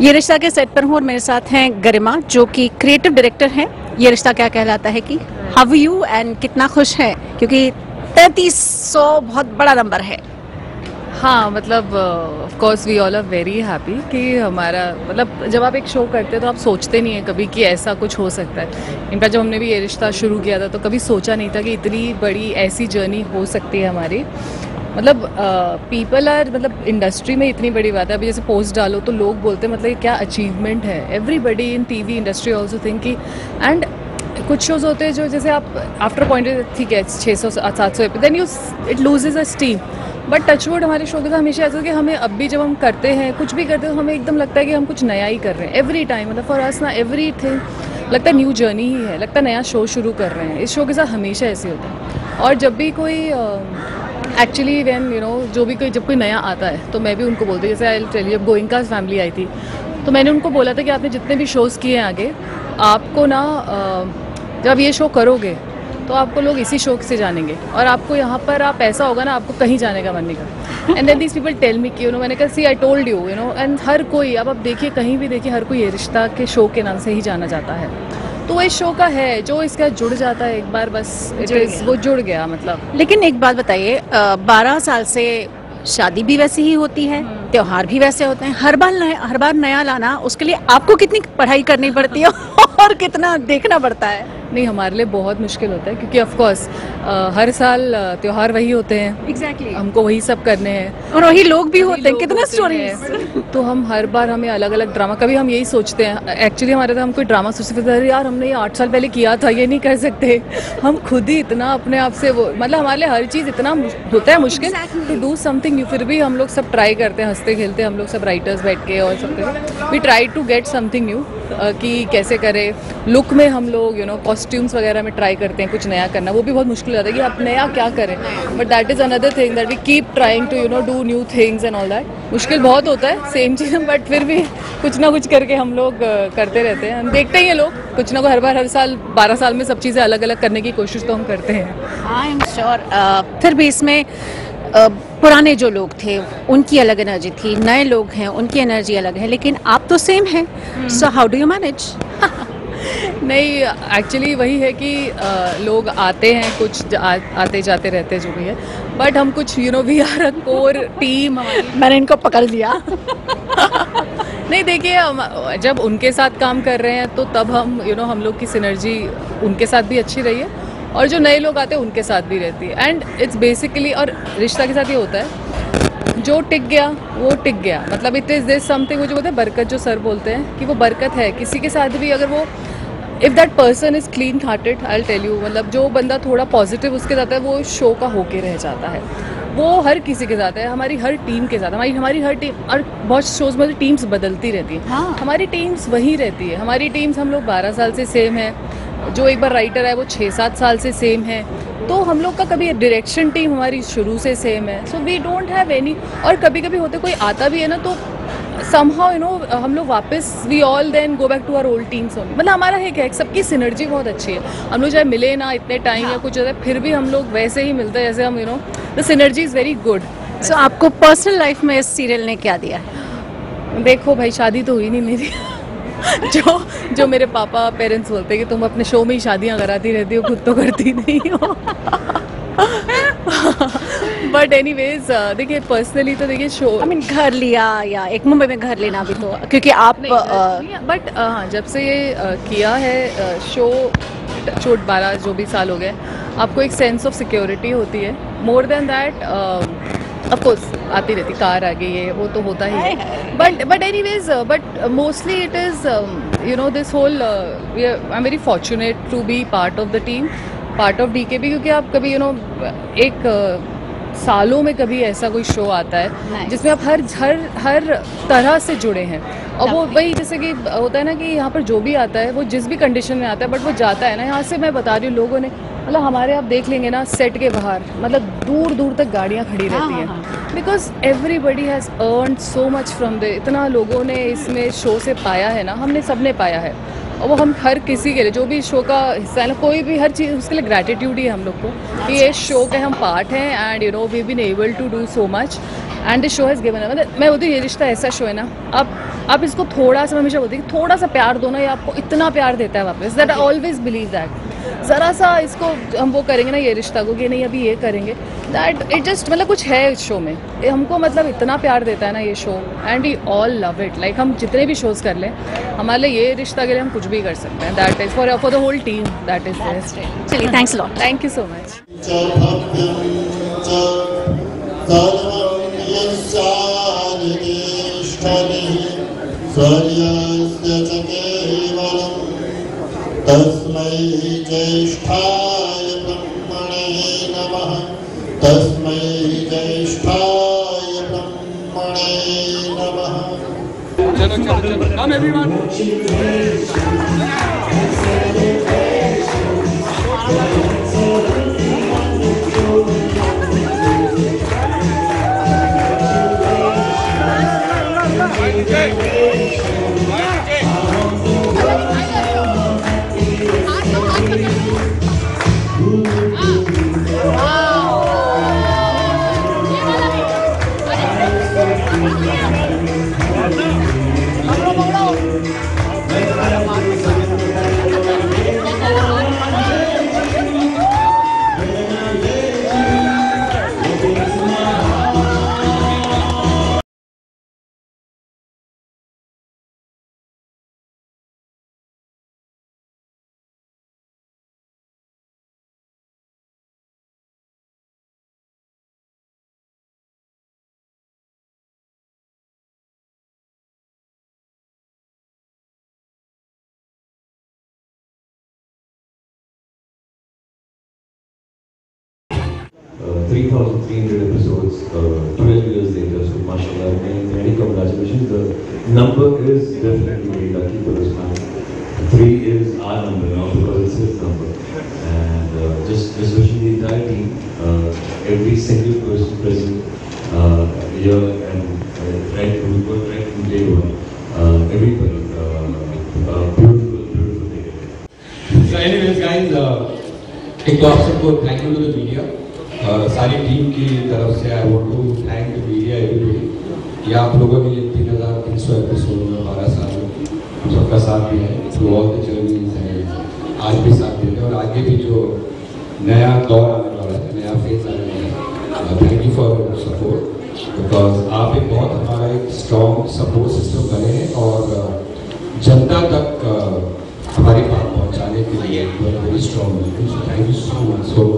ये रिश्ता के सेट पर हूँ और मेरे साथ हैं गरिमा जो कि क्रिएटिव डायरेक्टर हैं ये रिश्ता क्या कहलाता है की। हाउ यू एंड कितना खुश हैं क्योंकि 3300 बहुत बड़ा नंबर है। हाँ मतलब of course we all are very happy कि हमारा मतलब जब आप एक शो करते हैं तो आप सोचते नहीं है कभी कि ऐसा कुछ हो सकता है। इनफैक्ट जब हमने भी ये रिश्ता शुरू किया था तो कभी सोचा नहीं था कि इतनी बड़ी ऐसी जर्नी हो सकती है हमारी। मतलब पीपल आर मतलब इंडस्ट्री में इतनी बड़ी बात है। अभी जैसे पोस्ट डालो तो लोग बोलते हैं मतलब क्या अचीवमेंट है। Everybody in TV industry also think की एंड कुछ शोज होते हैं जो जैसे आप आफ्टर पॉइंट ठीक है 600-700 then you it loses a steam. But touchwood हमारे शो के साथ हमेशा ऐसा कि हमें अब भी जब हम करते हैं कुछ भी करते हैं तो हमें एकदम लगता है कि हम कुछ नया ही कर रहे हैं एवरी टाइम। मतलब फॉर अस ना एवरी थिंग लगता है न्यू जर्नी ही है, लगता है नया शो शुरू कर रहे हैं। इस शो के साथ हमेशा ऐसे होता है। और जब भी कोई एक्चुअली वैन यू नो जो भी कोई जब कोई नया आता है तो मैं भी उनको बोलती हूँ। जैसे I tell you Goenka family आई थी तो मैंने उनको बोला था कि आपने जितने भी शोज़ किए हैं आगे आपको ना जब ये शो करोगे तो आपको लोग इसी शौक से जानेंगे और आपको यहाँ पर आप ऐसा होगा ना आपको कहीं जाने का मन नहीं करता। And then this people tell me कि यू नो मैंने कहा see I told you you know. And हर कोई अब आप देखिए कहीं भी देखिए हर कोई ये रिश्ता के शो के नाम से ही जाना जाता है। तो वो इस शो का है जो इसका जुड़ जाता है एक बार बस वो जुड़ गया मतलब। लेकिन एक बात बताइए 12 साल से शादी भी वैसी ही होती है, त्यौहार भी वैसे होते हैं, हर बार नया लाना उसके लिए आपको कितनी पढ़ाई करनी पड़ती है और कितना देखना पड़ता है? नहीं हमारे लिए बहुत मुश्किल होता है क्योंकि ऑफ कोर्स हर साल त्यौहार वही होते हैं। एग्जैक्टली हमको वही सब करने हैं और वही लोग भी होते हैं, कितने स्टोरीज। तो हम हर बार हमें अलग अलग ड्रामा कभी हम यही सोचते हैं एक्चुअली हमारे तो हम कोई ड्रामा सोचते थे यार हमने ये 8 साल पहले किया था ये नहीं कर सकते हम खुद ही इतना अपने आप से वो मतलब हमारे लिए हर चीज़ इतना होता है मुश्किल टू डू समथिंग न्यू। फिर भी हम लोग सब ट्राई करते हैं हंसते खेलते हम लोग सब राइटर्स बैठ के और सब we try to get something new कि कैसे करें लुक में हम लोग यू नो कॉस्ट्यूम्स वगैरह में ट्राई करते हैं कुछ नया करना। वो भी बहुत मुश्किल होता है कि आप नया क्या करें। But that is another thing that we keep trying to you know do new things and all that. मुश्किल बहुत होता है सेम चीज़ बट फिर भी कुछ ना कुछ करके हम लोग करते रहते हैं। हम देखते हैं लोग कुछ ना कुछ हर साल 12 साल में सब चीज़ें अलग अलग करने की कोशिश तो हम करते हैं। आई एम श्योर फिर भी इसमें पुराने जो लोग थे उनकी अलग एनर्जी थी, नए लोग हैं उनकी एनर्जी अलग है, लेकिन आप तो सेम हैं। So how do you manage? नहीं एक्चुअली वही है कि लोग आते हैं कुछ आते जाते रहते हैं जो भी है बट हम कुछ you know we are a core team. मैंने इनको पकड़ लिया। नहीं देखिए हम जब उनके साथ काम कर रहे हैं तो तब हम यू नो हम लोग की सिनर्जी उनके साथ भी अच्छी रही है और जो नए लोग आते हैं उनके साथ भी रहती है। एंड इट्स बेसिकली और रिश्ता के साथ ये होता है जो टिक गया वो टिक गया। मतलब इट इज़ दिस समथिंग वो जो बोलते हैं बरकत जो सर बोलते हैं कि वो बरकत है किसी के साथ भी। अगर वो if that person is clean hearted I tell you मतलब जो बंदा थोड़ा पॉजिटिव उसके साथ है वो शो का होके रह जाता है। वो हर किसी के साथ है, हमारी हर टीम के साथ हमारी हर टीम और बहुत शोज में टीम्स बदलती रहती है। हाँ। हमारी टीम्स वही रहती है। हमारी टीम्स हम लोग 12 साल से सेम है, जो एक बार राइटर है वो 6-7 साल से सेम है, तो हम लोग का कभी डायरेक्शन टीम हमारी शुरू से सेम है। So we don't have any. और कभी कभी होते कोई आता भी है ना तो समहाउ यू नो हम लोग वापस we all then go back to our old teams. मतलब हमारा है क्या सबकी सिनर्जी बहुत अच्छी है। हम लोग चाहे मिले ना इतने टाइम या कुछ होता है फिर भी हम लोग वैसे ही मिलते हैं जैसे हम you know the synergy is very good. So आपको पर्सनल लाइफ में इस सीरियल ने क्या दिया? देखो भाई शादी तो हुई नहीं मेरी। जो मेरे पापा पेरेंट्स बोलते हैं कि तुम अपने शो में ही शादियाँ कराती रहती हो, खुद तो करती नहीं हो। बट एनीवेज देखिए पर्सनली तो देखिए शो आई मीन घर लिया या एक मुंबई में घर लेना भी तो क्योंकि आप बट हाँ जब से ये किया है शो छोट 12 जो भी साल हो गए आपको एक सेंस ऑफ सिक्योरिटी होती है। More than that of course आती रहती कार आ गई है वो तो होता ही है but anyways but mostly it is you know this whole I am very fortunate to be part of the team part of DKB क्योंकि आप कभी यू नो एक सालों में कभी ऐसा कोई शो आता है nice. जिसमें आप हर तरह से जुड़े हैं और वो वही जैसे कि होता है ना कि यहाँ पर जो भी आता है वो जिस भी कंडीशन में आता है बट वो जाता है ना यहाँ से। मैं बता रही हूँ लोगों ने मतलब हमारे आप देख लेंगे ना सेट के बाहर मतलब दूर दूर तक गाड़ियाँ खड़ी रहती हैं because everybody has earn so much from the इतना लोगों ने इसमें शो से पाया है ना हमने सब ने पाया है और वो हम हर किसी के लिए जो भी शो का हिस्सा है ना कोई भी हर चीज़ उसके लिए ग्रैटिट्यूड ही है हम लोग को कि ये शो के हम पार्ट हैं and you know we been able to do so much and the show has given a, मतलब मैं बोलती हूँ ये रिश्ता ऐसा शो है ना, आप इसको थोड़ा सा, मैं हमेशा बोलती हूँ थोड़ा सा प्यार दो ना, ये आपको इतना प्यार देता है वापस, that I always believe that. ज़रा सा इसको हम वो करेंगे ना, ये रिश्ता को कि नहीं अभी ये करेंगे, दैट इट जस्ट मतलब कुछ है इस शो में, हमको मतलब इतना प्यार देता है ना ये show, and we all love it. Like हम जितने भी शोज़ कर लें, हमारे लिए ये रिश्ता के लिए हम कुछ भी कर सकते हैं, that is for the whole team, that is best. चलिए, thanks a lot, thank you so much. तस्मै ज्येष्ठाय ब्रह्मणे नमः, तस्मै ज्येष्ठाय ब्रह्मणे नमः। चलो चलो चलो, कम एवरीवन।3,300 episodes, 12 years later, so mashallah, many congratulations. The number is definitely lucky for this man. 3 is our number now because it's his number. And just wishing the entire team, every single person present here and right from day one, everybody, beautiful day. So, anyways, guys, एक तो आप सबको thank you to the media, सारी team की तरफ से I want to thank the media everybody. आप लोगों ने 3,300 एपिसोड में 12 साल में सबका साथ दिया है, थ्रू ऑल द जर्नीज है, आज भी साथ देते हैं और आगे भी जो नया दौर आने वाला है, नया फेज आने वाला है, thank you for your support, because आप एक बहुत हमारा एक स्ट्रॉन्ग सपोर्ट सिस्टम बने हैं और जनता तक हमारी बात पहुँचाने के लिए very strong. Thank you so much.